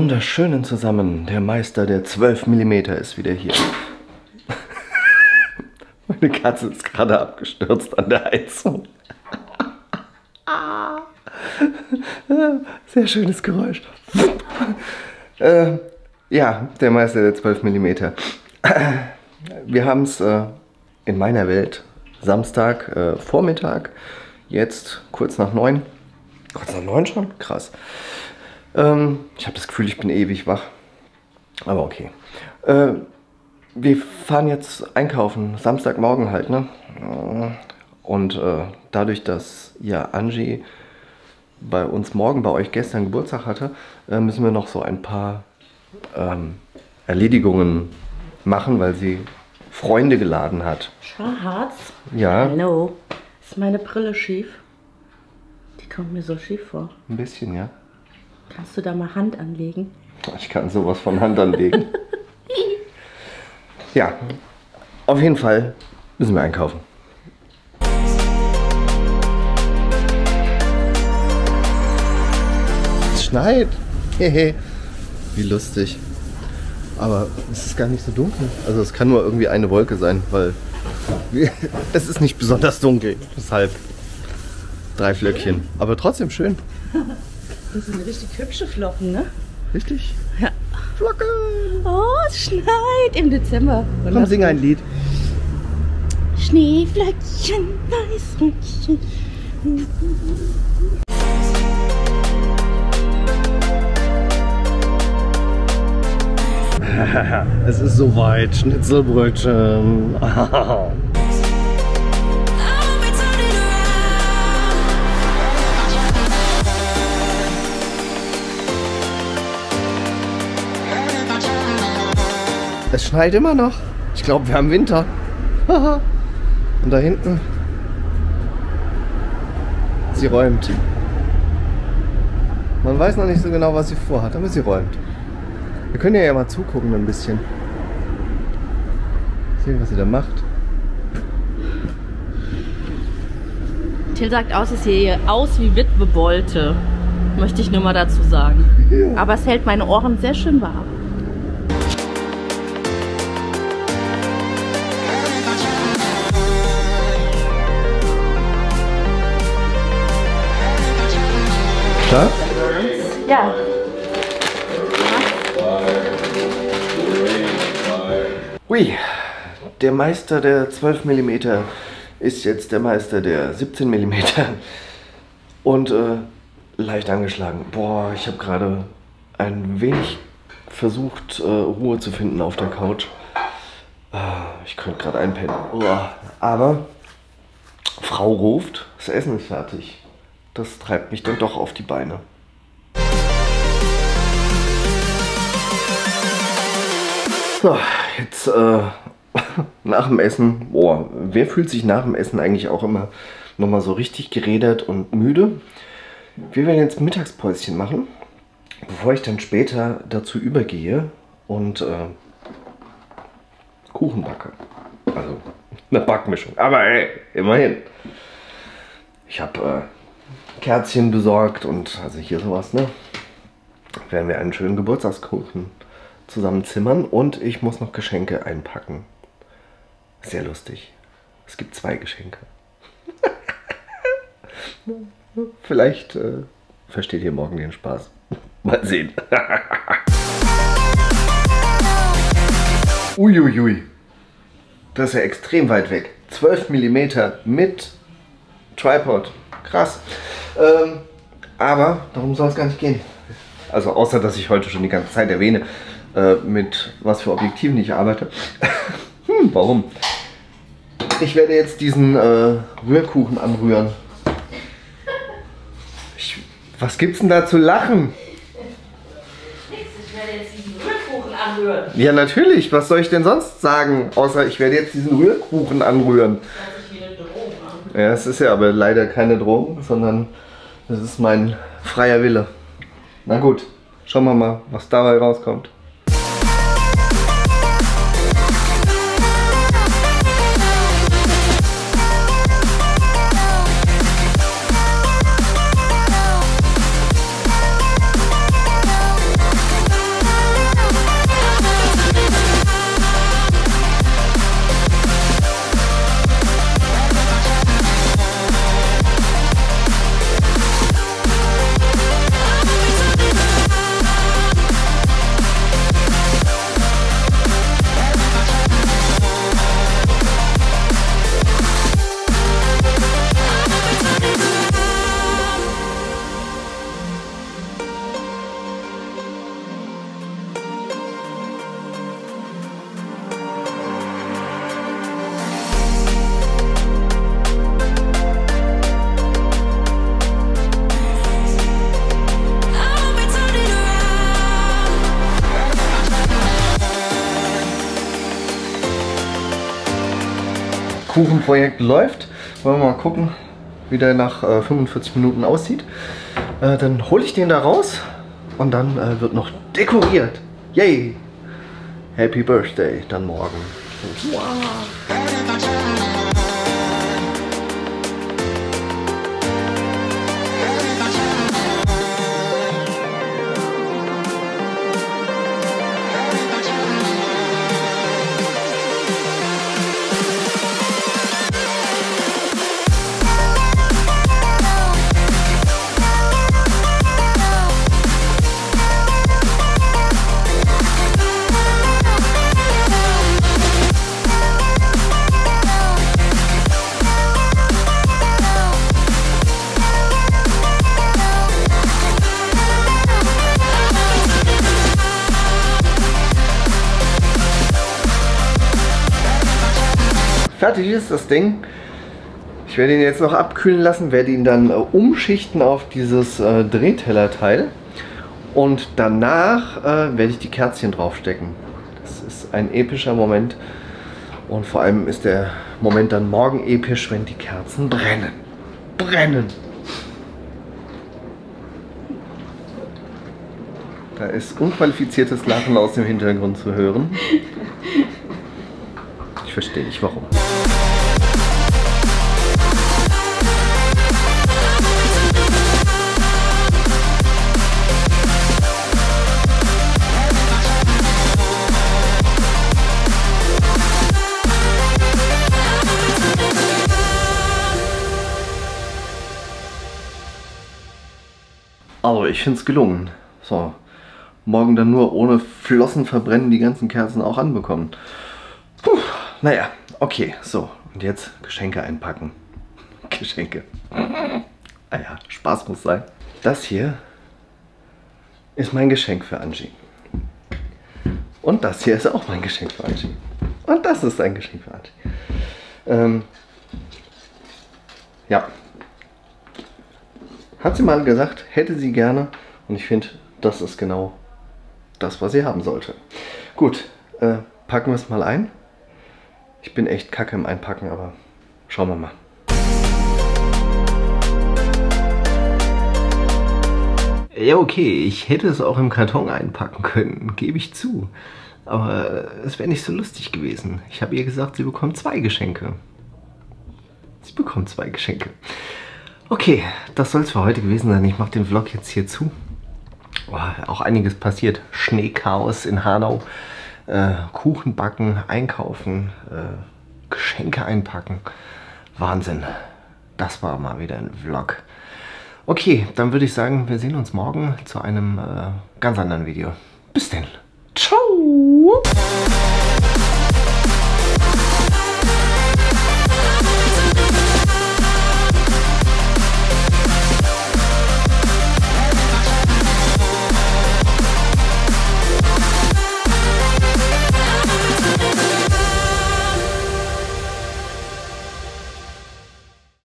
wunderschönen zusammen. Der Meister der 12 mm ist wieder hier. Meine Katze ist gerade abgestürzt an der Heizung. Sehr schönes Geräusch. Ja, der Meister der 12 mm. Wir haben es in meiner Welt Samstag Vormittag, jetzt kurz nach 9. Kurz nach 9 schon? Krass. Ich habe das Gefühl, ich bin ewig wach. Aber okay. Wir fahren jetzt einkaufen, Samstagmorgen halt, ne? Und dadurch, dass ja Angie bei uns morgen, bei euch gestern Geburtstag hatte, müssen wir noch so ein paar Erledigungen machen, weil sie Freunde geladen hat. Schatz? Ja. Hallo. Ist meine Brille schief? Die kommt mir so schief vor. Ein bisschen, ja. Kannst du da mal Hand anlegen? Ich kann sowas von Hand anlegen. Ja, auf jeden Fall müssen wir einkaufen. Es schneit. Hehe. Wie lustig. Aber es ist gar nicht so dunkel. Also es kann nur irgendwie eine Wolke sein, weil es ist nicht besonders dunkel. Deshalb 3 Flöckchen. Aber trotzdem schön. Das sind richtig hübsche Flocken, ne? Richtig? Ja. Flocken! Oh, es schneit im Dezember. Komm, wunderbar. Sing ein Lied. Schneeflöckchen, Weißröckchen. Es ist soweit, Schnitzelbrötchen. Es schneit immer noch. Ich glaube, wir haben Winter. Und da hinten. Sie räumt. Man weiß noch nicht so genau, was sie vorhat, aber sie räumt. Wir können ja mal zugucken ein bisschen. Sehen, was sie da macht. Till sagt aus, es sieht aus wie Witwe Bolte. Möchte ich nur mal dazu sagen. Ja. Aber es hält meine Ohren sehr schön warm. Stark? Ja. Ui, der Meister der 12 mm ist jetzt der Meister der 17 mm und leicht angeschlagen. Boah, ich habe gerade ein wenig versucht, Ruhe zu finden auf der Couch. Ich könnte gerade einpennen. Uah. Aber Frau ruft, das Essen ist fertig. Das treibt mich dann doch auf die Beine. So, jetzt nach dem Essen. Boah, wer fühlt sich nach dem Essen eigentlich auch immer nochmal so richtig gerädert und müde? Wir werden jetzt Mittagspäuschen machen, bevor ich dann später dazu übergehe und Kuchen backe. Also eine Backmischung. Aber ey, immerhin. Ich habe Kerzchen besorgt und also hier sowas, ne? Werden wir einen schönen Geburtstagskuchen zusammen zimmern und ich muss noch Geschenke einpacken. Sehr lustig. Es gibt 2 Geschenke. Vielleicht versteht ihr morgen den Spaß. Mal sehen. Uiuiui. Das ist ja extrem weit weg. 12 mm mit Tripod. Krass. Aber darum soll es gar nicht gehen. Also außer, dass ich heute schon die ganze Zeit erwähne, mit was für Objektiven ich arbeite. Warum? Ich werde jetzt diesen Rührkuchen anrühren. Was gibt's denn da zu lachen? Nix, ich werde jetzt diesen Rührkuchen anrühren. Ja natürlich, was soll ich denn sonst sagen? Außer ich werde jetzt diesen Rührkuchen anrühren. Ja, es ist ja aber leider keine Drohung, sondern es ist mein freier Wille. Na gut, schauen wir mal, was dabei rauskommt. Kuchenprojekt läuft. Wollen wir mal gucken, wie der nach 45 Minuten aussieht. Dann hole ich den da raus und dann wird noch dekoriert. Yay! Happy Birthday, dann morgen. Wow. Fertig ist das Ding. Ich werde ihn jetzt noch abkühlen lassen, werde ihn dann umschichten auf dieses Drehtellerteil und danach werde ich die Kerzchen draufstecken. Das ist ein epischer Moment und vor allem ist der Moment dann morgen episch, wenn die Kerzen brennen. Brennen! Da ist unqualifiziertes Lachen aus dem Hintergrund zu hören. Ich verstehe nicht warum. Also ich finde es gelungen. So, morgen dann nur ohne Flossen verbrennen, die ganzen Kerzen auch anbekommen. Puh. Naja, okay, so. Und jetzt Geschenke einpacken. Geschenke. Naja, Spaß muss sein. Das hier ist mein Geschenk für Angie. Und das hier ist auch mein Geschenk für Angie. Und das ist ein Geschenk für Angie. Ja. Hat sie mal gesagt, hätte sie gerne. Und ich finde, das ist genau das, was sie haben sollte. Gut, packen wir es mal ein. Ich bin echt kacke im Einpacken, aber schauen wir mal. Ja, okay, ich hätte es auch im Karton einpacken können, gebe ich zu. Aber es wäre nicht so lustig gewesen. Ich habe ihr gesagt, sie bekommt zwei Geschenke. Sie bekommt zwei Geschenke. Okay, das soll es für heute gewesen sein. Ich mache den Vlog jetzt hier zu. Oh, auch einiges passiert. Schneechaos in Hanau. Kuchen backen, einkaufen, Geschenke einpacken. Wahnsinn. Das war mal wieder ein Vlog. Okay, dann würde ich sagen, wir sehen uns morgen zu einem ganz anderen Video. Bis denn. Ciao!